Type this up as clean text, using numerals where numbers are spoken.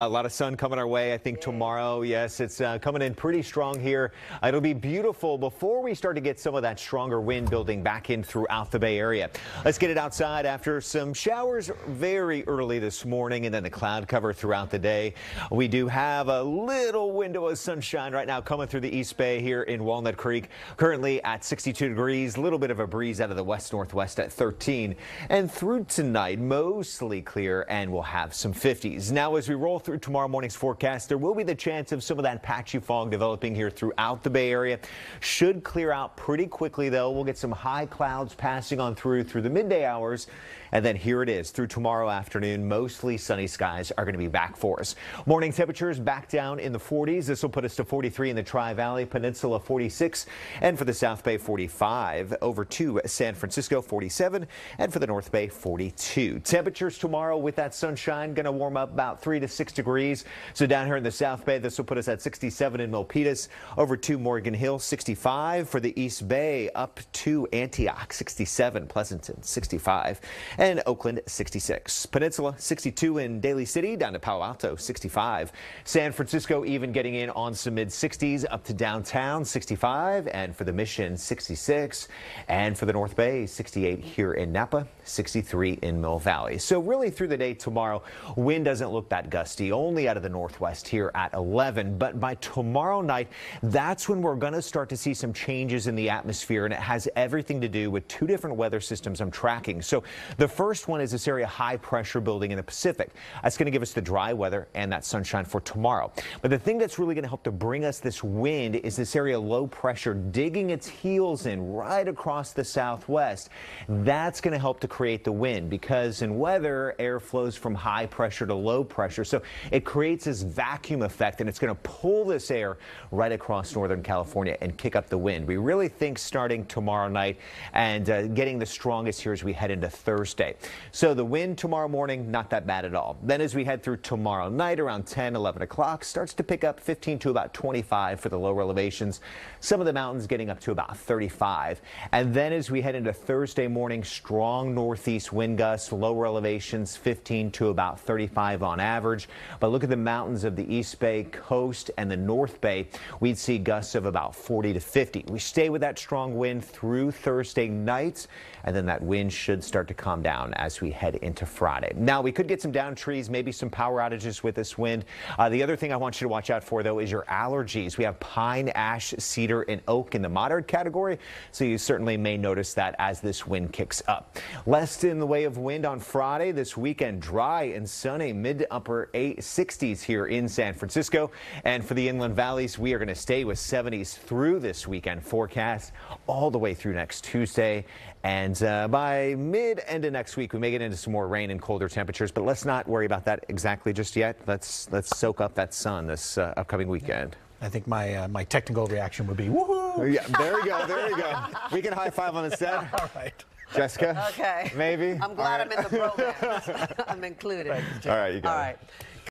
A lot of sun coming our way, I think, tomorrow. Yes, it's coming in pretty strong here. It'll be beautiful before we start to get some of that stronger wind building back in throughout the Bay Area. Let's get it outside after some showers very early this morning and then the cloud cover throughout the day. We do have a little window of sunshine right now coming through the East Bay here in Walnut Creek. Currently at 62 degrees, a little bit of a breeze out of the west northwest at 13. And through tonight, mostly clear, and we'll have some 50s. Now, as we roll through tomorrow morning's forecast, there will be the chance of some of that patchy fog developing here throughout the Bay Area. Should clear out pretty quickly, though. We'll get some high clouds passing on through the midday hours, and then here it is through tomorrow afternoon. Mostly sunny skies are going to be back for us. Morning temperatures back down in the 40s. This will put us to 43 in the Tri-Valley Peninsula, 46, and for the South Bay, 45. Over to San Francisco, 47, and for the North Bay, 42. Temperatures tomorrow with that sunshine going to warm up about 3 to 6 degrees. So down here in the South Bay, this will put us at 67 in Milpitas, over to Morgan Hill, 65 for the East Bay, up to Antioch, 67, Pleasanton, 65, and Oakland, 66. Peninsula, 62 in Daly City, down to Palo Alto, 65. San Francisco even getting in on some mid-60s, up to downtown, 65, and for the Mission, 66, and for the North Bay, 68 here in Napa, 63 in Mill Valley. So really through the day tomorrow, wind doesn't look that gusty. Only out of the northwest here at 11, but by tomorrow night, that's when we're going to start to see some changes in the atmosphere, and it has everything to do with two different weather systems I'm tracking. So the first one is this area high pressure building in the Pacific. That's going to give us the dry weather and that sunshine for tomorrow. But the thing that's really going to help to bring us this wind is this area low pressure digging its heels in right across the southwest. That's going to help to create the wind, because in weather, air flows from high pressure to low pressure. So it creates this vacuum effect, and it's going to pull this air right across Northern California and kick up the wind. We really think starting tomorrow night and getting the strongest here as we head into Thursday. So the wind tomorrow morning, not that bad at all. Then as we head through tomorrow night around 10, 11 o'clock, starts to pick up 15 to about 25 for the lower elevations. Some of the mountains getting up to about 35. And then as we head into Thursday morning, strong northeast wind gusts, lower elevations 15 to about 35 on average. But look at the mountains of the East Bay, coast, and the North Bay. We'd see gusts of about 40 to 50. We stay with that strong wind through Thursday night, and then that wind should start to calm down as we head into Friday. Now, we could get some downed trees, maybe some power outages with this wind. The other thing I want you to watch out for, though, is your allergies. We have pine, ash, cedar, and oak in the moderate category, so you certainly may notice that as this wind kicks up. Less in the way of wind on Friday. This weekend, dry and sunny, mid to upper 60s here in San Francisco, and for the Inland Valleys, we are going to stay with 70s through this weekend forecast all the way through next Tuesday, and by mid end of next week we may get into some more rain and colder temperatures, but let's not worry about that exactly just yet. Let's soak up that sun this upcoming weekend. I think my technical reaction would be woohoo. Yeah, there you go. We can high five on the set. All right. Jessica? Okay. Maybe? I'm glad I'm in the program. I'm included. All right, you go. All right.